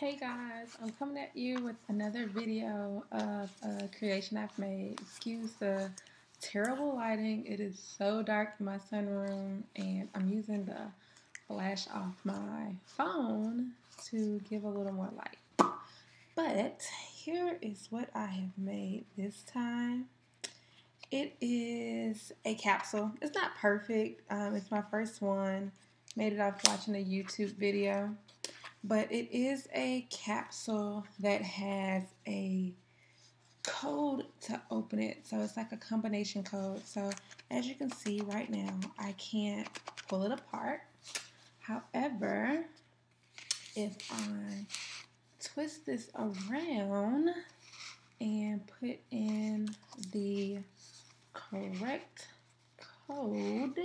Hey guys, I'm coming at you with another video of a creation I've made. Excuse the terrible lighting. It is so dark in my sunroom and I'm using the flash off my phone to give a little more light. But here is what I have made this time. It is a capsule. It's not perfect. It's my first one. Made it off watching a YouTube video. But it is a capsule that has a code to open it. So it's like a combination code. So as you can see right now, I can't pull it apart. However, if I twist this around and put in the correct code,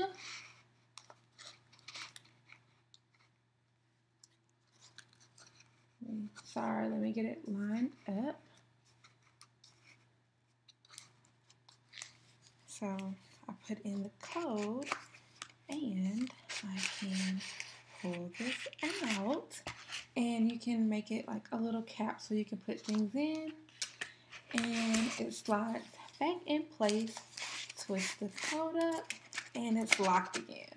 sorry, let me get it lined up. So I put in the code and I can pull this out, and you can make it like a little cap so you can put things in, and it slides back in place. Twist the code up and it's locked again.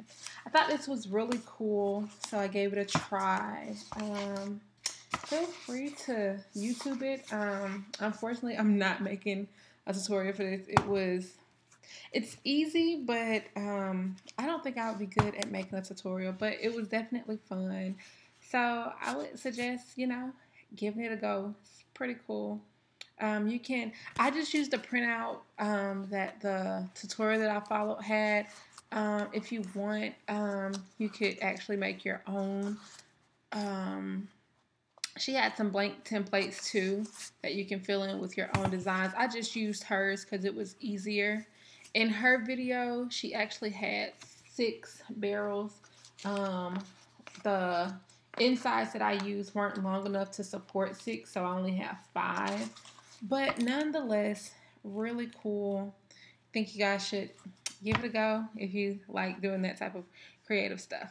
I thought this was really cool, so I gave it a try. Feel free to YouTube it. Unfortunately, I'm not making a tutorial for this. It's easy, but I don't think I would be good at making a tutorial, but it was definitely fun. So I would suggest, giving it a go. It's pretty cool. I just used a printout that the tutorial that I followed had. If you want, you could actually make your own. She had some blank templates too that you can fill in with your own designs. I just used hers because it was easier. In her video, she actually had 6 barrels. The insides that I used weren't long enough to support 6, so I only have 5. But nonetheless, really cool. I think you guys should give it a go if you like doing that type of creative stuff.